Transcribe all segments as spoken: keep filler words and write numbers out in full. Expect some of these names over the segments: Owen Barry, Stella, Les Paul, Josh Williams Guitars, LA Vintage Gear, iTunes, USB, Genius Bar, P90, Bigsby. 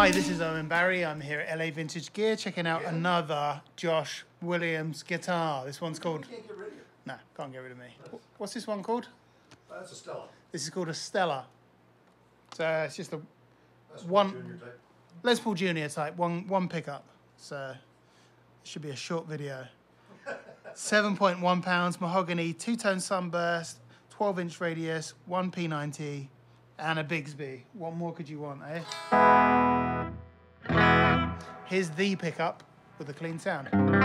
Hi, this is Owen Barry. I'm here at L A Vintage Gear checking out yeah. another Josh Williams guitar. This one's called... You can't get rid of it. No, can't get rid of me. Nice. What's this one called? Uh, that's a Stella. This is called a Stella. So it's just a Les Paul one... Junior type. Les Paul Junior type, one, one pickup. So it should be a short video. seven point one pounds, mahogany, two-tone sunburst, twelve inch radius, one P ninety, and a Bigsby. What more could you want, eh? Here's the pickup with a clean sound. Actually,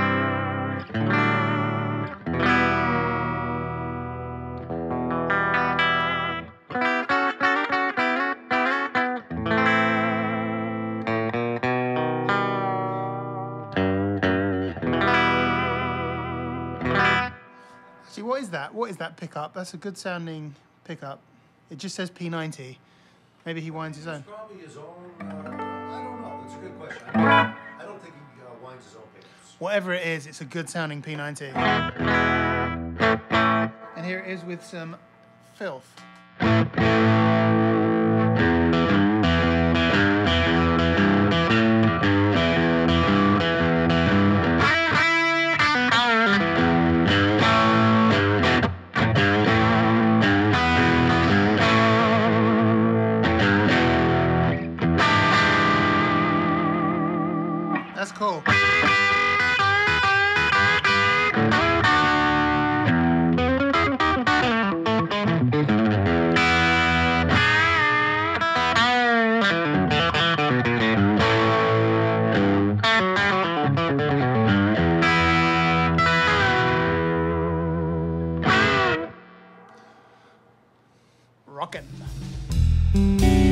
what is that? What is that pickup? That's a good sounding pickup. It just says P ninety. Maybe he winds his own. It's probably his own. Uh, I don't know. That's a good question. I don't, I don't think he uh, winds his own pickups. Whatever it is, it's a good sounding P ninety. And here it is with some filth. That's cool. Rockin'.